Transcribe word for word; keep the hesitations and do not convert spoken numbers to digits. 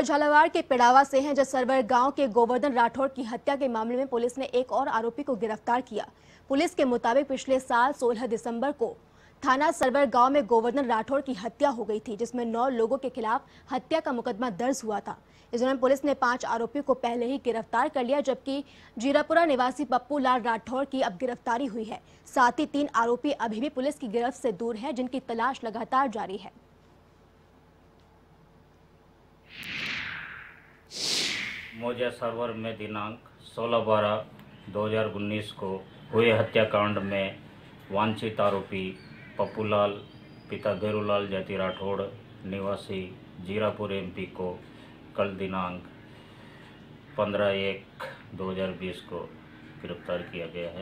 झालावाड़ के पिड़ावा से हैं, जो सरवर गांव के गोवर्धन राठौड़ की हत्या के मामले में पुलिस ने एक और आरोपी को गिरफ्तार किया। पुलिस के मुताबिक पिछले साल सोलह दिसंबर को थाना सरवर गांव में गोवर्धन राठौड़ की हत्या हो गई थी, जिसमें नौ लोगों के खिलाफ हत्या का मुकदमा दर्ज हुआ था। इस दौरान पुलिस ने पांच आरोपियों को पहले ही गिरफ्तार कर लिया, जबकि जीरापुरा निवासी पप्पूलाल राठौड़ की अब गिरफ्तारी हुई है। साथ ही तीन आरोपी अभी भी पुलिस की गिरफ्त से दूर है, जिनकी तलाश लगातार जारी है। मोजीया सरवर में दिनांक सोलह बारह दो हज़ार उन्नीस को हुए हत्याकांड में वांछित आरोपी पप्पूलाल पिता भैरूलाल जाति राठौड़ निवासी जीरापुर एमपी को कल दिनांक पंद्रह एक दो हज़ार बीस को गिरफ्तार किया गया है।